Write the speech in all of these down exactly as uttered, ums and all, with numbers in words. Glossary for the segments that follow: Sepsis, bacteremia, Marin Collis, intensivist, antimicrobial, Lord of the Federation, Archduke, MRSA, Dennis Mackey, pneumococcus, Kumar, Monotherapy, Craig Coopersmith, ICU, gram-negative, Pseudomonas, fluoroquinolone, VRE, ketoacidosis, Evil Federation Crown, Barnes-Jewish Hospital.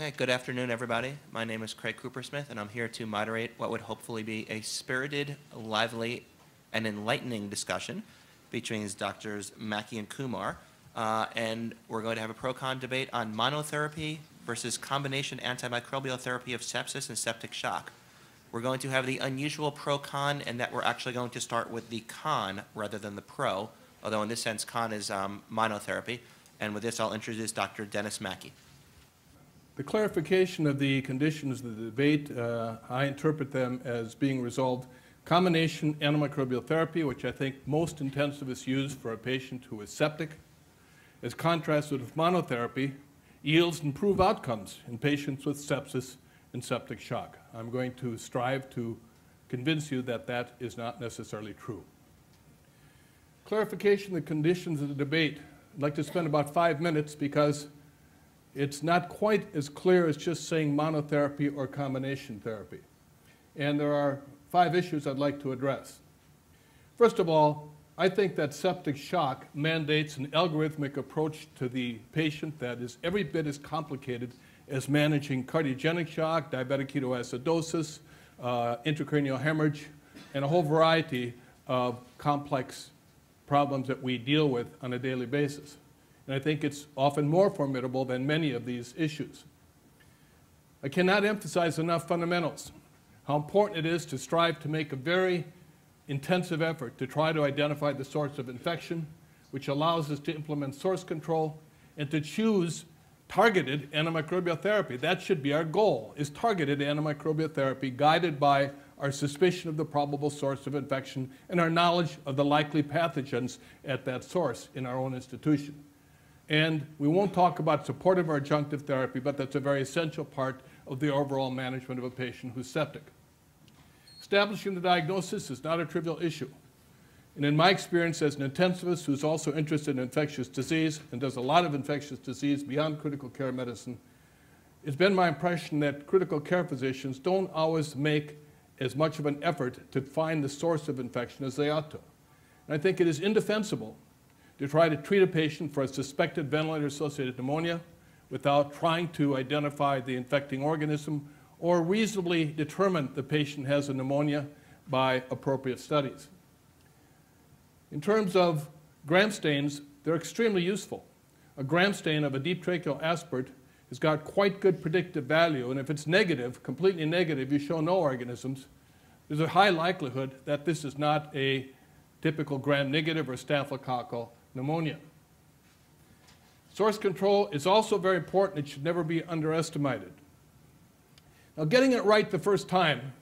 Hey, good afternoon, everybody. My name is Craig Coopersmith, and I'm here to moderate what would hopefully be a spirited, lively, and enlightening discussion between Doctors Mackey and Kumar. Uh, and we're going to have a pro-con debate on monotherapy versus combination antimicrobial therapy of sepsis and septic shock. We're going to have the unusual pro-con, and that we're actually going to start with the con rather than the pro, although in this sense, con is um, monotherapy. And with this, I'll introduce Doctor Dennis Mackey. The clarification of the conditions of the debate, uh, I interpret them as being resolved combination antimicrobial therapy, which I think most intensivists use for a patient who is septic, as contrasted with monotherapy, yields improved outcomes in patients with sepsis and septic shock. I'm going to strive to convince you that that is not necessarily true. Clarification of the conditions of the debate. I'd like to spend about five minutes because it's not quite as clear as just saying monotherapy or combination therapy. And there are five issues I'd like to address. First of all, I think that septic shock mandates an algorithmic approach to the patient that is every bit as complicated as managing cardiogenic shock, diabetic ketoacidosis, uh, intracranial hemorrhage, and a whole variety of complex problems that we deal with on a daily basis. And I think it's often more formidable than many of these issues. I cannot emphasize enough fundamentals, how important it is to strive to make a very intensive effort to try to identify the source of infection, which allows us to implement source control and to choose targeted antimicrobial therapy. That should be our goal, is targeted antimicrobial therapy guided by our suspicion of the probable source of infection and our knowledge of the likely pathogens at that source in our own institution. And we won't talk about supportive or adjunctive therapy, but that's a very essential part of the overall management of a patient who's septic. Establishing the diagnosis is not a trivial issue. And in my experience as an intensivist who's also interested in infectious disease and does a lot of infectious disease beyond critical care medicine, it's been my impression that critical care physicians don't always make as much of an effort to find the source of infection as they ought to. And I think it is indefensible to try to treat a patient for a suspected ventilator-associated pneumonia without trying to identify the infecting organism or reasonably determine the patient has a pneumonia by appropriate studies. In terms of gram stains, they're extremely useful. A gram stain of a deep tracheal aspirate has got quite good predictive value, and if it's negative, completely negative, you show no organisms, there's a high likelihood that this is not a typical gram-negative or staphylococcal pneumonia. Source control is also very important. It should never be underestimated. Now, getting it right the first time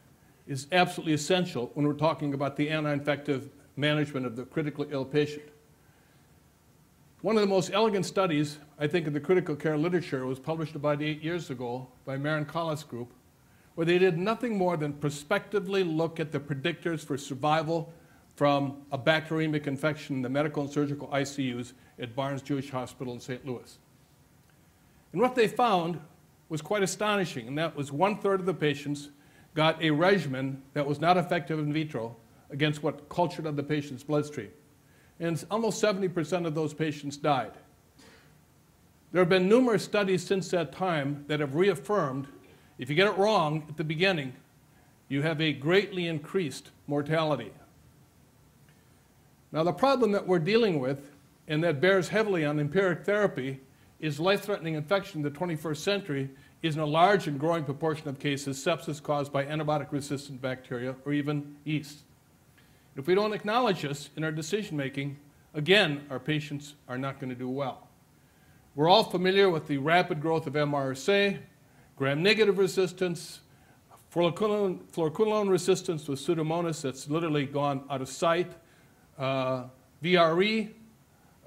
is absolutely essential when we're talking about the anti-infective management of the critically ill patient. One of the most elegant studies, I think, in the critical care literature was published about eight years ago by Marin Collis group, where they did nothing more than prospectively look at the predictors for survival from a bacteremic infection in the medical and surgical I C Us at Barnes-Jewish Hospital in Saint Louis. And what they found was quite astonishing, and that was one-third of the patients got a regimen that was not effective in vitro against what cultured on the patient's bloodstream. And almost seventy percent of those patients died. There have been numerous studies since that time that have reaffirmed if you get it wrong at the beginning, you have a greatly increased mortality. Now, the problem that we're dealing with, and that bears heavily on empiric therapy, is life-threatening infection in the twenty-first century is in a large and growing proportion of cases sepsis caused by antibiotic-resistant bacteria or even yeast. If we don't acknowledge this in our decision-making, again, our patients are not going to do well. We're all familiar with the rapid growth of M R S A, gram-negative resistance, fluoroquinolone, fluoroquinolone resistance with Pseudomonas that's literally gone out of sight, Uh, V R E,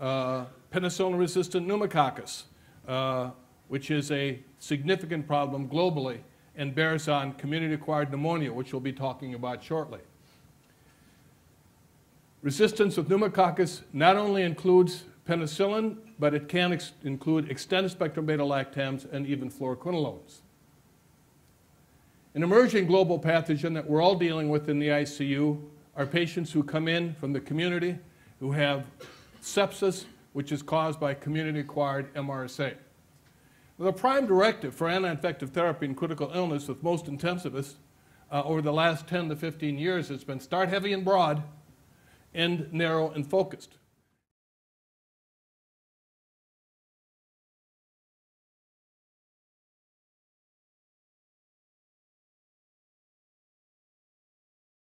uh, penicillin-resistant pneumococcus, uh, which is a significant problem globally and bears on community-acquired pneumonia, which we'll be talking about shortly. Resistance with pneumococcus not only includes penicillin, but it can ex include extended-spectrum beta-lactams and even fluoroquinolones. An emerging global pathogen that we're all dealing with in the I C U are patients who come in from the community who have sepsis, which is caused by community-acquired M R S A. The prime directive for anti-infective therapy in critical illness with most intensivists uh, over the last ten to fifteen years has been start heavy and broad, end narrow and focused.